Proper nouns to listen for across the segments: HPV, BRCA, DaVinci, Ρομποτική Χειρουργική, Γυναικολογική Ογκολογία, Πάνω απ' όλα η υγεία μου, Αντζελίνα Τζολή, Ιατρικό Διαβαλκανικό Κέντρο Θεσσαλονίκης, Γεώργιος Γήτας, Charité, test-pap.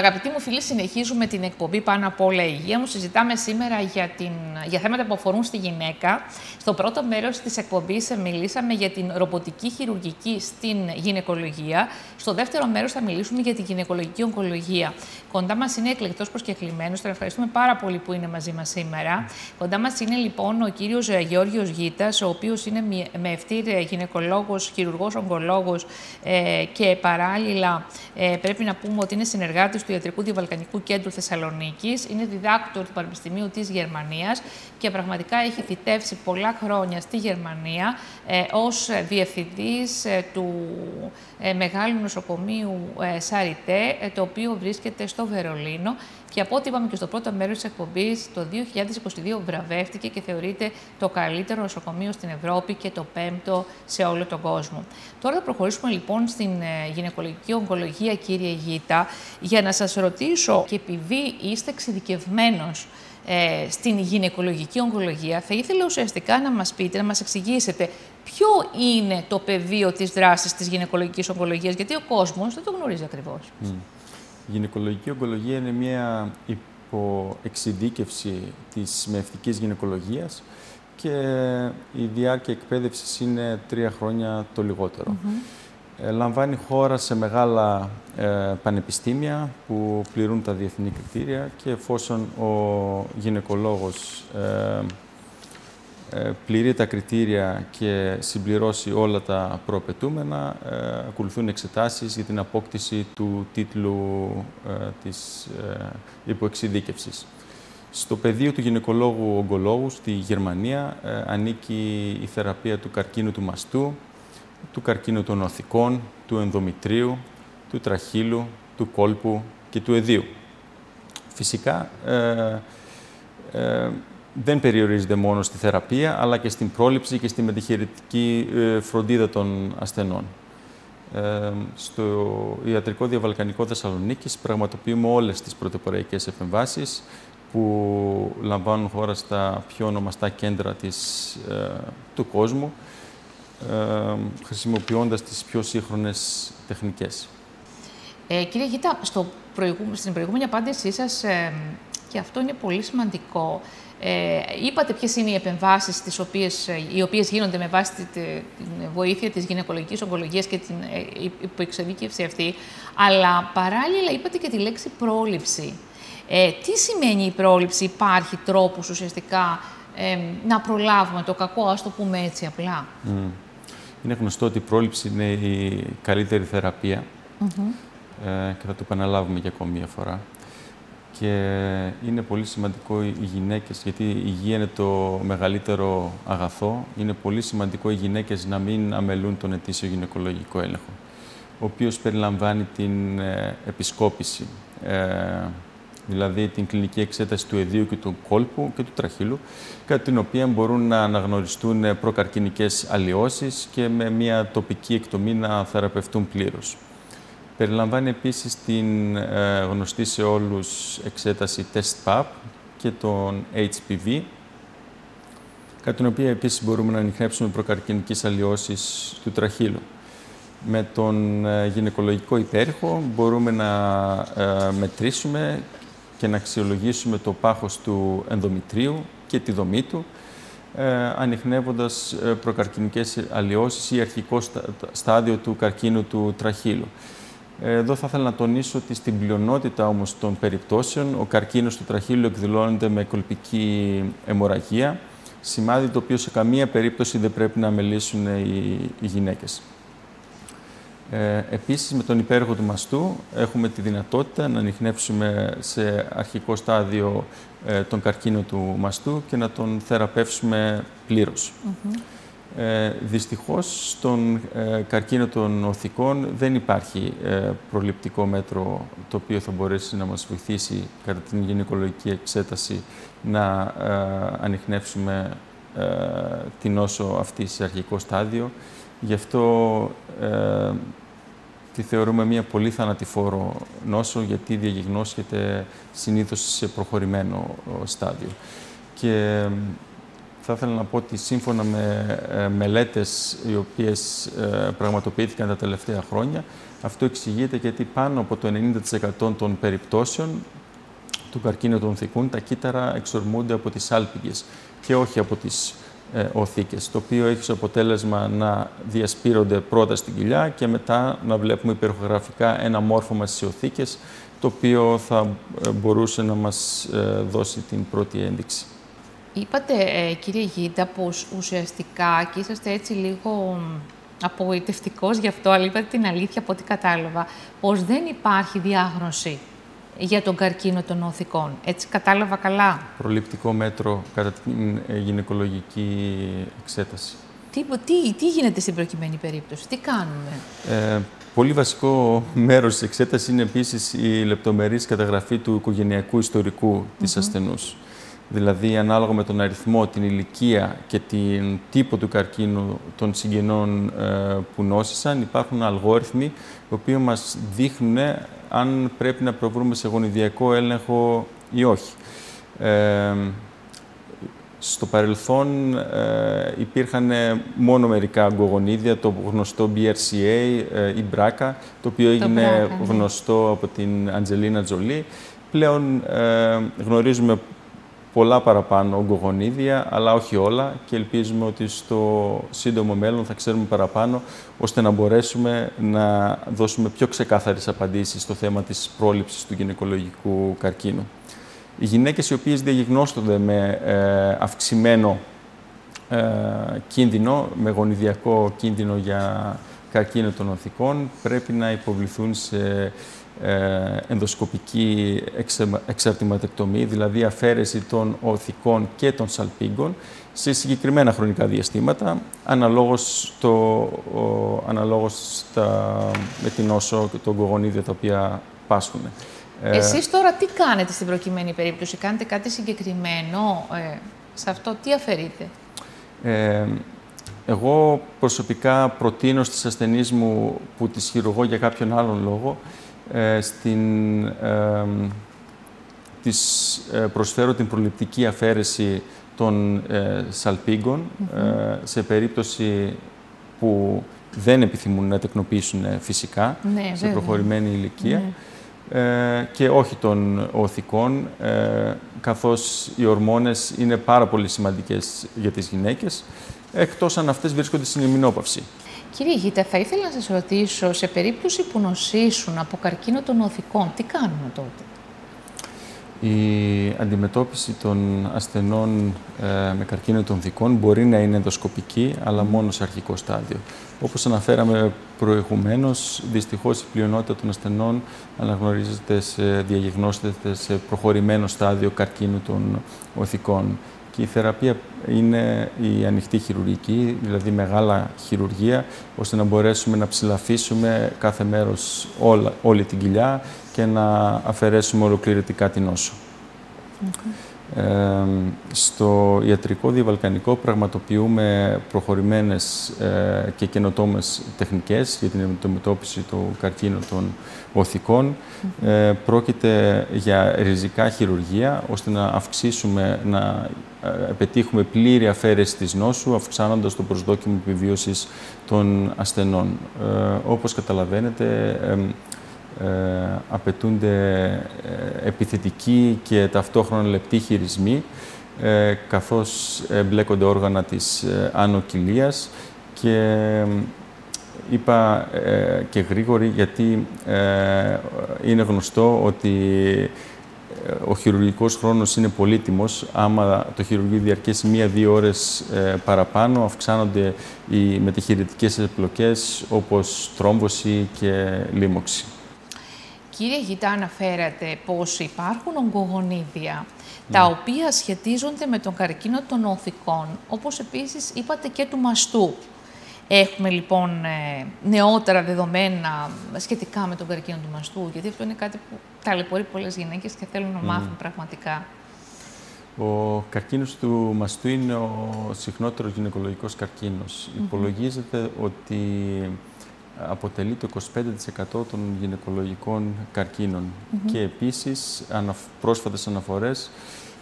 Αγαπητοί μου φίλοι, συνεχίζουμε την εκπομπή Πάνω απ' όλα η υγεία μου. Συζητάμε σήμερα για θέματα που αφορούν στη γυναίκα. Στο πρώτο μέρος της εκπομπής μιλήσαμε για την ρομποτική χειρουργική στην γυναικολογία. Στο δεύτερο μέρος θα μιλήσουμε για την γυναικολογική ογκολογία. Κοντά μας είναι εκλεκτός προσκεκλημένος. Τον ευχαριστούμε πάρα πολύ που είναι μαζί μας σήμερα. Κοντά μας είναι λοιπόν ο κύριος Γεώργιος Γήτας, ο οποίος είναι με ευθύρ γυναικολόγος, χειρουργός ογκολόγος και παράλληλα πρέπει να πούμε ότι είναι συνεργάτης του Ιατρικού Διαβαλκανικού Κέντρου Θεσσαλονίκης, είναι διδάκτορ του Πανεπιστημίου της Γερμανίας και πραγματικά έχει θητεύσει πολλά χρόνια στη Γερμανία ως διευθυντής του μεγάλου νοσοκομείου Charité, το οποίο βρίσκεται στο Βερολίνο. Και από ό,τι είπαμε και στο πρώτο μέρος της εκπομπής, το 2022 βραβεύτηκε και θεωρείται το καλύτερο νοσοκομείο στην Ευρώπη και το 5ο σε όλο τον κόσμο. Τώρα θα προχωρήσουμε λοιπόν στην γυναικολογική ογκολογία, κύριε Γήτα, για να σας ρωτήσω, και επειδή είστε εξειδικευμένος στην γυναικολογική ογκολογία, θα ήθελα ουσιαστικά να μας πείτε, να μας εξηγήσετε ποιο είναι το πεδίο της δράσης της γυναικολογικής ογκολογίας, γιατί ο κόσμος δεν το γνωρίζει ακριβώς. Η γυναικολογική ογκολογία είναι μια υποεξειδίκευση της μεευτικής γυναικολογίας και η διάρκεια εκπαίδευσης είναι 3 χρόνια το λιγότερο. Λαμβάνει χώρα σε μεγάλα πανεπιστήμια που πληρούν τα διεθνή κριτήρια και εφόσον ο γυναικολόγος πληρεί τα κριτήρια και συμπληρώσει όλα τα προαπαιτούμενα, ακολουθούν εξετάσεις για την απόκτηση του τίτλου της υποεξειδίκευσης. Στο πεδίο του γυναικολόγου ογκολόγου στη Γερμανία ανήκει η θεραπεία του καρκίνου του μαστού, του καρκίνου των οθικών, του ενδομητρίου, του τραχύλου, του κόλπου και του εδίου. Φυσικά, δεν περιορίζεται μόνο στη θεραπεία, αλλά και στην πρόληψη και στη μεταχειρητική φροντίδα των ασθενών. Στο Ιατρικό Διαβαλκανικό Θεσσαλονίκης πραγματοποιούμε όλες τις πρωτοποριακές επεμβάσεις που λαμβάνουν χώρα στα πιο ονομαστά κέντρα του κόσμου, χρησιμοποιώντας τις πιο σύγχρονες τεχνικές. Κύριε Γήτα, στην προηγούμενη απάντησή σας, και αυτό είναι πολύ σημαντικό, είπατε ποιες είναι οι επεμβάσεις οι οποίες γίνονται με βάση την βοήθεια της γυναικολογικής ογκολογίας και την υποεξειδίκευση αυτή, αλλά παράλληλα είπατε και τη λέξη πρόληψη. Τι σημαίνει η πρόληψη? Υπάρχει τρόπος ουσιαστικά να προλάβουμε το κακό, ας το πούμε έτσι απλά? Είναι γνωστό ότι η πρόληψη είναι η καλύτερη θεραπεία και θα το επαναλάβουμε για ακόμη μια φορά. Και είναι πολύ σημαντικό οι γυναίκες, γιατί η υγεία είναι το μεγαλύτερο αγαθό, είναι πολύ σημαντικό οι γυναίκες να μην αμελούν τον ετήσιο γυναικολογικό έλεγχο, ο οποίος περιλαμβάνει την επισκόπηση, δηλαδή την κλινική εξέταση του εδίου και του κόλπου και του τραχύλου, κατά την οποία μπορούν να αναγνωριστούν προκαρκινικές αλλοιώσεις και με μια τοπική εκτομή να θεραπευτούν πλήρως. Περιλαμβάνει επίσης την γνωστή σε όλους εξέταση test-pap και τον HPV, κατά την οποία επίσης μπορούμε να ανιχνεύσουμε προκαρκινικές αλλοιώσεις του τραχύλου. Με τον γυναικολογικό υπέρηχο μπορούμε να μετρήσουμε και να αξιολογήσουμε το πάχος του ενδομητρίου και τη δομή του, ανιχνεύοντας προκαρκινικές αλλοιώσεις ή αρχικό στάδιο του καρκίνου του τραχύλου. Εδώ θα ήθελα να τονίσω ότι στην πλειονότητα όμως των περιπτώσεων ο καρκίνος του τραχύλου εκδηλώνεται με κολπική αιμορραγία, σημάδι το οποίο σε καμία περίπτωση δεν πρέπει να αμελήσουν οι γυναίκες. Επίσης, με τον υπέροχο του μαστού έχουμε τη δυνατότητα να ανιχνεύσουμε σε αρχικό στάδιο τον καρκίνο του μαστού και να τον θεραπεύσουμε πλήρως. Δυστυχώς, στον καρκίνο των οθικών δεν υπάρχει προληπτικό μέτρο το οποίο θα μπορέσει να μας βοηθήσει κατά την γυναικολογική εξέταση να ανιχνεύσουμε την νόσο αυτή σε αρχικό στάδιο. Γι' αυτό τη θεωρούμε μια πολύ θανατηφόρο νόσο, γιατί διαγιγνώσκεται συνήθως σε προχωρημένο στάδιο. Και Θα ήθελα να πω ότι σύμφωνα με μελέτες οι οποίες πραγματοποιήθηκαν τα τελευταία χρόνια, αυτό εξηγείται γιατί πάνω από το 90% των περιπτώσεων του καρκίνου των θηκών τα κύτταρα εξορμούνται από τις άλπιγγες και όχι από τις οθήκες, το οποίο έχει ως αποτέλεσμα να διασπείρονται πρώτα στην κοιλιά και μετά να βλέπουμε υπερογραφικά ένα μόρφωμα στις οθήκες, το οποίο θα μπορούσε να μας δώσει την πρώτη ένδειξη. Είπατε, κύριε Γήτα, πως ουσιαστικά, και είσαστε έτσι λίγο απογοητευτικός γι' αυτό, αλλά είπατε την αλήθεια από ό,τι κατάλαβα, πως δεν υπάρχει διάγνωση για τον καρκίνο των οθικών. Έτσι κατάλαβα καλά? Προληπτικό μέτρο κατά την γυναικολογική εξέταση. Τι γίνεται στην προκειμένη περίπτωση, τι κάνουμε? Πολύ βασικό μέρος της εξέτασης είναι επίσης η λεπτομερής καταγραφή του οικογενειακού ιστορικού της ασθενούς. Δηλαδή, ανάλογα με τον αριθμό, την ηλικία και την τύπο του καρκίνου των συγγενών που νόσησαν, υπάρχουν αλγόριθμοι, οι οποίοι μας δείχνουν αν πρέπει να προβούμε σε γονιδιακό έλεγχο ή όχι. Στο παρελθόν υπήρχαν μόνο μερικά αγκογονίδια, το γνωστό BRCA ή BRCA, το οποίο έγινε γνωστό από την Αντζελίνα Τζολή. Πλέον γνωρίζουμε πολλά παραπάνω ογκογονίδια, αλλά όχι όλα, και ελπίζουμε ότι στο σύντομο μέλλον θα ξέρουμε παραπάνω, ώστε να μπορέσουμε να δώσουμε πιο ξεκάθαρες απαντήσεις στο θέμα της πρόληψης του γυναικολογικού καρκίνου. Οι γυναίκες οι οποίες διαγνώστονται με αυξημένο κίνδυνο, με γονιδιακό κίνδυνο για καρκίνο των οθικών, πρέπει να υποβληθούν σε ενδοσκοπική εξαρτηματεκτομή, δηλαδή αφαίρεση των οθικών και των σαλπίγκων σε συγκεκριμένα χρονικά διαστήματα, αναλόγως με την νόσο και το ογκογονίδιο τα οποία πάσχουν. Εσείς τώρα τι κάνετε στην προκειμένη περίπτωση, κάνετε κάτι συγκεκριμένο σε αυτό, τι αφαιρείτε? Εγώ προσωπικά προτείνω στις ασθενείς μου που τις χειρουργώ για κάποιον άλλον λόγο, προσφέρω την προληπτική αφαίρεση των σαλπίγκων σε περίπτωση που δεν επιθυμούν να τεκνοποιήσουν φυσικά, ναι, σε προχωρημένη ηλικία, ναι, και όχι των οθικών, καθώς οι ορμόνες είναι πάρα πολύ σημαντικές για τις γυναίκες, εκτός αν αυτές βρίσκονται στην ημινόπαυση. Κύριε Γήτα, θα ήθελα να σας ρωτήσω, σε περίπτωση που νοσήσουν από καρκίνο των οθικών, τι κάνουμε τότε? Η αντιμετώπιση των ασθενών με καρκίνο των οθικών μπορεί να είναι ενδοσκοπική, αλλά μόνο σε αρχικό στάδιο. Όπως αναφέραμε προηγουμένως, δυστυχώς η πλειονότητα των ασθενών αναγνωρίζεται, διαγνώστεται σε προχωρημένο στάδιο καρκίνου των οθικών. Και η θεραπεία είναι η ανοιχτή χειρουργική, δηλαδή μεγάλα χειρουργία, ώστε να μπορέσουμε να ψηλαφίσουμε κάθε μέρος όλη την κοιλιά και να αφαιρέσουμε ολοκληρωτικά την νόσο. Στο Ιατρικό Διαβαλκανικό πραγματοποιούμε προχωρημένες και καινοτόμες τεχνικές για την αντιμετώπιση του καρκίνου των οθικών. Πρόκειται για ριζικά χειρουργία, ώστε να αυξήσουμε, να πετύχουμε πλήρη αφαίρεση της νόσου, αυξάνοντας το προσδόκιμο επιβίωσης των ασθενών. Όπως καταλαβαίνετε, απαιτούνται επιθετικοί και ταυτόχρονα λεπτοί χειρισμοί, καθώς μπλέκονται όργανα της άνω κοιλίας, και είπα και γρήγορη γιατί είναι γνωστό ότι ο χειρουργικός χρόνος είναι πολύτιμος. Άμα το χειρουργείο διαρκέσει 1-2 ώρες παραπάνω, αυξάνονται οι μετεχειρητικές εμπλοκές όπως θρόμβωση και λίμωξη. Κύριε Γήτα, αναφέρατε πως υπάρχουν ογκογονίδια, ναι, τα οποία σχετίζονται με τον καρκίνο των οθικών, όπως επίσης είπατε και του μαστού. Έχουμε λοιπόν νεότερα δεδομένα σχετικά με τον καρκίνο του μαστού, γιατί αυτό είναι κάτι που ταλαιπωρεί πολλές γυναίκες και θέλουν να μάθουν πραγματικά. Ο καρκίνος του μαστού είναι ο συχνότερος γυναικολογικός καρκίνος. Υπολογίζεται ότι αποτελεί το 25% των γυναικολογικών καρκίνων. Και επίσης, πρόσφατες αναφορές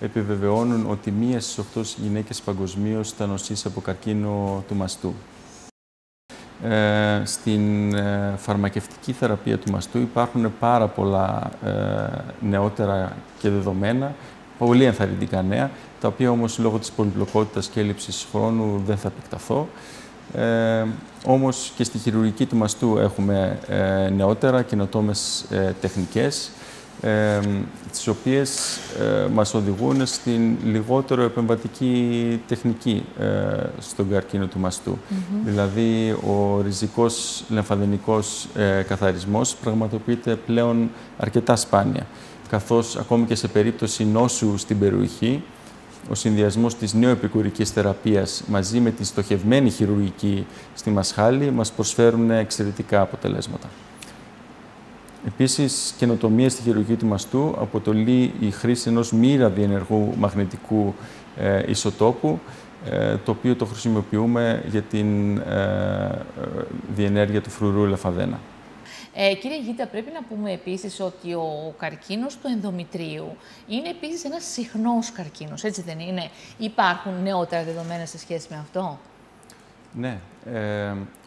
επιβεβαιώνουν ότι 1 στις 8 γυναίκες παγκοσμίως θα νοσήσει από καρκίνο του μαστού. Στην φαρμακευτική θεραπεία του μαστού υπάρχουν πάρα πολλά νεότερα και δεδομένα, πολύ ενθαρρυντικά νέα, τα οποία όμως λόγω της πολυπλοκότητας και έλλειψης χρόνου δεν θα επεκταθώ. Όμως και στη χειρουργική του μαστού έχουμε νεότερα καινοτόμες τεχνικές, τις οποίες μας οδηγούν στην λιγότερο επεμβατική τεχνική στον καρκίνο του μαστού. Δηλαδή, ο ριζικός λεμφαδενικός καθαρισμός πραγματοποιείται πλέον αρκετά σπάνια, καθώς ακόμη και σε περίπτωση νόσου στην περιοχή, ο συνδυασμός της νεοεπικουρικής θεραπείας μαζί με τη στοχευμένη χειρουργική στη μασχάλη μας προσφέρουν εξαιρετικά αποτελέσματα. Επίσης, καινοτομία στη χειρουργική του μαστού αποτελεί η χρήση ενός μοίρα διενεργού μαγνητικού ισοτόπου, το οποίο το χρησιμοποιούμε για την διενέργεια του φρουρού λεφαδένα. Κύριε Γήτα, πρέπει να πούμε επίσης ότι ο καρκίνος του ενδομητρίου είναι επίσης ένας συχνός καρκίνος, έτσι δεν είναι? Υπάρχουν νεότερα δεδομένα σε σχέση με αυτό? Ναι.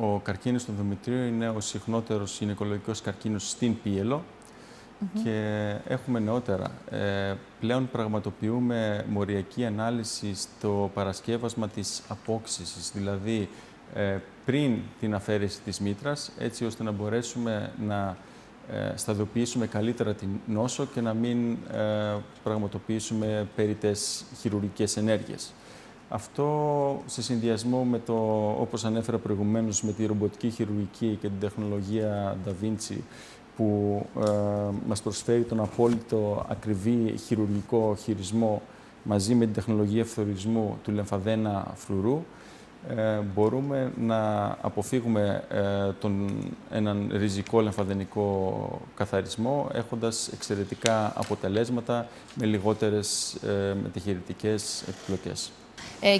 Ο καρκίνος του ενδομητρίου είναι ο συχνότερος γυναικολογικός καρκίνος στην Πίελο και έχουμε νεότερα. Πλέον πραγματοποιούμε μοριακή ανάλυση στο παρασκεύασμα της απόξυσης, δηλαδή πριν την αφαίρεση της μήτρας, έτσι ώστε να μπορέσουμε να σταδιοποιήσουμε καλύτερα την νόσο και να μην πραγματοποιήσουμε περιττές χειρουργικές ενέργειες. Αυτό, σε συνδυασμό με το, όπως ανέφερα προηγουμένως, με τη ρομποτική χειρουργική και την τεχνολογία DaVinci, που μας προσφέρει τον απόλυτο ακριβή χειρουργικό χειρισμό μαζί με την τεχνολογία φθορισμού του λεμφαδένα φρουρού, μπορούμε να αποφύγουμε έναν ριζικό λεμφαδενικό καθαρισμό, έχοντας εξαιρετικά αποτελέσματα με λιγότερες μεταχειρητικές επιπλοκές.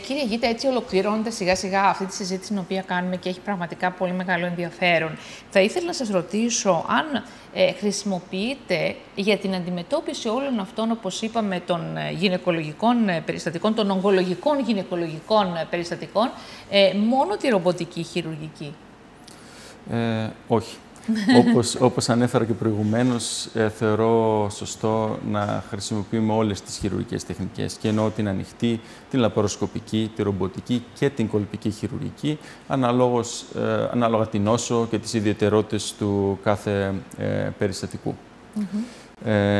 Κύριε Γήτα, έτσι ολοκληρώνεται σιγά σιγά αυτή τη συζήτηση την οποία κάνουμε και έχει πραγματικά πολύ μεγάλο ενδιαφέρον. Θα ήθελα να σας ρωτήσω αν χρησιμοποιείτε για την αντιμετώπιση όλων αυτών, όπως είπαμε, των γυναικολογικών περιστατικών, των ογκολογικών γυναικολογικών περιστατικών, μόνο τη ρομποτική χειρουργική. Όχι. Όπως ανέφερα και προηγουμένως, θεωρώ σωστό να χρησιμοποιούμε όλες τις χειρουργικές τεχνικές, και εννοώ την ανοιχτή, την λαπαροσκοπική, τη ρομποτική και την κολπική χειρουργική, ανάλογα την νόσο και τις ιδιαιτερότητες του κάθε περιστατικού.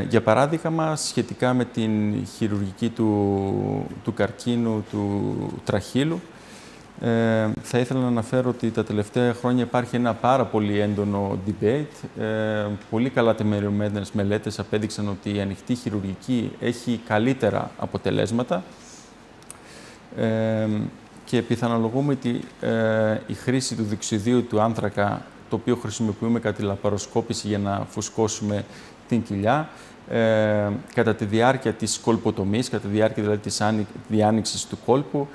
Για παράδειγμα, σχετικά με την χειρουργική του καρκίνου του τραχύλου, θα ήθελα να αναφέρω ότι τα τελευταία χρόνια υπάρχει ένα πάρα πολύ έντονο debate. Πολύ καλά τεκμηριωμένες μελέτες απέδειξαν ότι η ανοιχτή χειρουργική έχει καλύτερα αποτελέσματα και πιθανολογούμε ότι η χρήση του διοξιδίου του άνθρακα, το οποίο χρησιμοποιούμε κατά τη λαπαροσκόπηση για να φουσκώσουμε την κοιλιά, κατά τη διάρκεια της κολποτομής, κατά τη διάρκεια δηλαδή της διάνοιξης του κόλπου,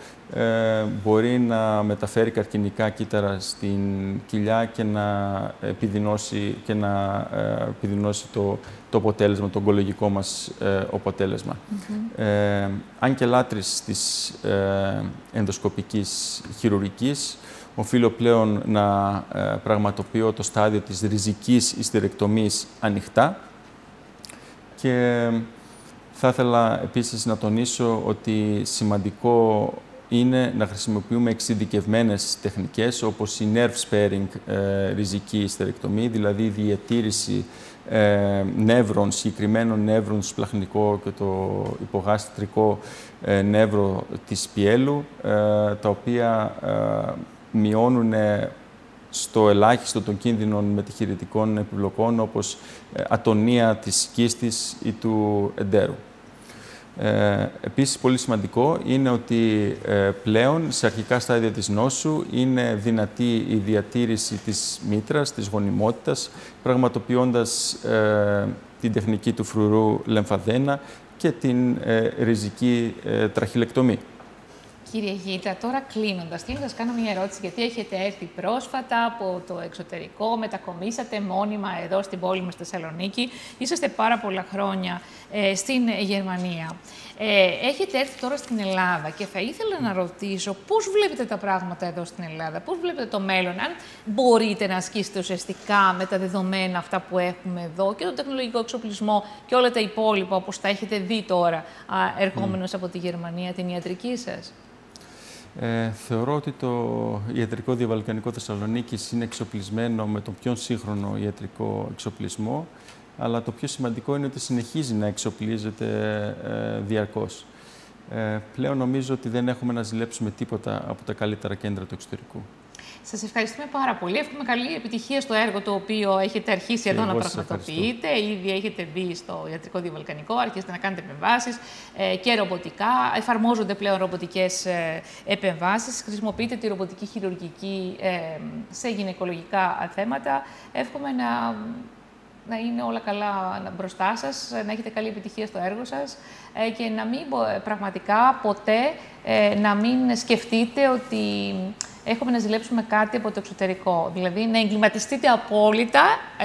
μπορεί να μεταφέρει καρκινικά κύτταρα στην κοιλιά και να επιδεινώσει, το αποτέλεσμα, το ογκολογικό μας αποτέλεσμα. Αν και λάτρης της ενδοσκοπικής χειρουργικής, οφείλω πλέον να πραγματοποιώ το στάδιο της ριζικής ιστερεκτομής ανοιχτά. Και θα ήθελα επίσης να τονίσω ότι σημαντικό είναι να χρησιμοποιούμε εξειδικευμένες τεχνικές, όπως η nerve sparing ριζική ιστερεκτομή, δηλαδή η διατήρηση νεύρων, συγκεκριμένων νεύρων, σπλαχνικό και το υπογαστρικό νεύρο της πιέλου, τα οποία μειώνουν στο ελάχιστο των κίνδυνων μεταχειρητικών επιπλοκών, όπως ατονία της κίστης ή του εντέρου. Επίσης, πολύ σημαντικό είναι ότι πλέον, σε αρχικά στάδια της νόσου, είναι δυνατή η διατήρηση της μήτρας, της γονιμότητας, πραγματοποιώντας την τεχνική του φρουρού λεμφαδένα και την ριζική τραχυλεκτομή. Κύριε Γήτα, τώρα κλείνοντας, κάνω μια ερώτηση, γιατί έχετε έρθει πρόσφατα από το εξωτερικό, μετακομίσατε μόνιμα εδώ στην πόλη μας στη Θεσσαλονίκη, είσαστε πάρα πολλά χρόνια στην Γερμανία. Έχετε έρθει τώρα στην Ελλάδα και θα ήθελα να ρωτήσω πώς βλέπετε τα πράγματα εδώ στην Ελλάδα, πώς βλέπετε το μέλλον, αν μπορείτε να ασκήσετε ουσιαστικά με τα δεδομένα αυτά που έχουμε εδώ και τον τεχνολογικό εξοπλισμό και όλα τα υπόλοιπα, όπως τα έχετε δει τώρα, ερχόμενος από τη Γερμανία, την ιατρική σας. Θεωρώ ότι το Ιατρικό Διαβαλκανικό Θεσσαλονίκης είναι εξοπλισμένο με τον πιο σύγχρονο ιατρικό εξοπλισμό, αλλά το πιο σημαντικό είναι ότι συνεχίζει να εξοπλίζεται διαρκώς. Πλέον νομίζω ότι δεν έχουμε να ζηλέψουμε τίποτα από τα καλύτερα κέντρα του εξωτερικού. Σας ευχαριστούμε πάρα πολύ. Εύχομαι καλή επιτυχία στο έργο το οποίο έχετε αρχίσει και εδώ να πραγματοποιείτε. Ήδη έχετε μπει στο Ιατρικό Διαβαλκανικό, αρχίσετε να κάνετε επεμβάσεις και ρομποτικά. Εφαρμόζονται πλέον ρομποτικές επεμβάσεις. Χρησιμοποιείτε τη ρομποτική χειρουργική σε γυναικολογικά θέματα. Εύχομαι να είναι όλα καλά μπροστά σας, να έχετε καλή επιτυχία στο έργο σας και να μην πραγματικά ποτέ να μην σκεφτείτε ότι έχουμε να ζηλέψουμε κάτι από το εξωτερικό. Δηλαδή να εγκληματιστείτε απόλυτα,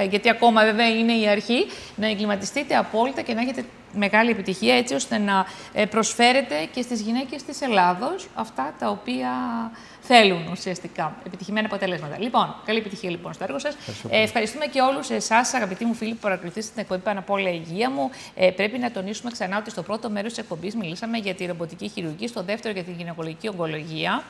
γιατί ακόμα βέβαια είναι η αρχή, να εγκληματιστείτε απόλυτα και να έχετε μεγάλη επιτυχία έτσι ώστε να προσφέρετε και στις γυναίκες της Ελλάδος αυτά τα οποία θέλουν ουσιαστικά επιτυχημένα αποτελέσματα. Λοιπόν, καλή επιτυχία λοιπόν στο έργο σας. Ευχαριστούμε και όλους εσάς, αγαπητοί μου φίλοι, που παρακολουθήσατε την εκπομπή Πάνω απ' όλα η υγεία μου. Πρέπει να τονίσουμε ξανά ότι στο πρώτο μέρος της εκπομπής μιλήσαμε για τη ρομποτική χειρουργική, στο δεύτερο για τη γυναικολογική ογκολογία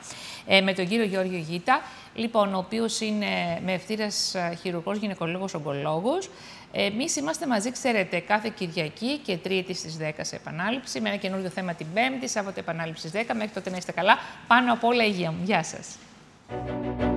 με τον κύριο Γεώργιο Γήτα, λοιπόν, ο οποίος είναι με ευθύρας χειρουργός, γυναικολόγος, ογκολόγος. Εμείς είμαστε μαζί, ξέρετε, κάθε Κυριακή και Τρίτη στις 10 σε επανάληψη, με ένα καινούριο θέμα την Πέμπτη, Σάββατο επανάληψη στις 10. Μέχρι τότε να είστε καλά. Πάνω απ' όλα η υγεία μου. Γεια σας.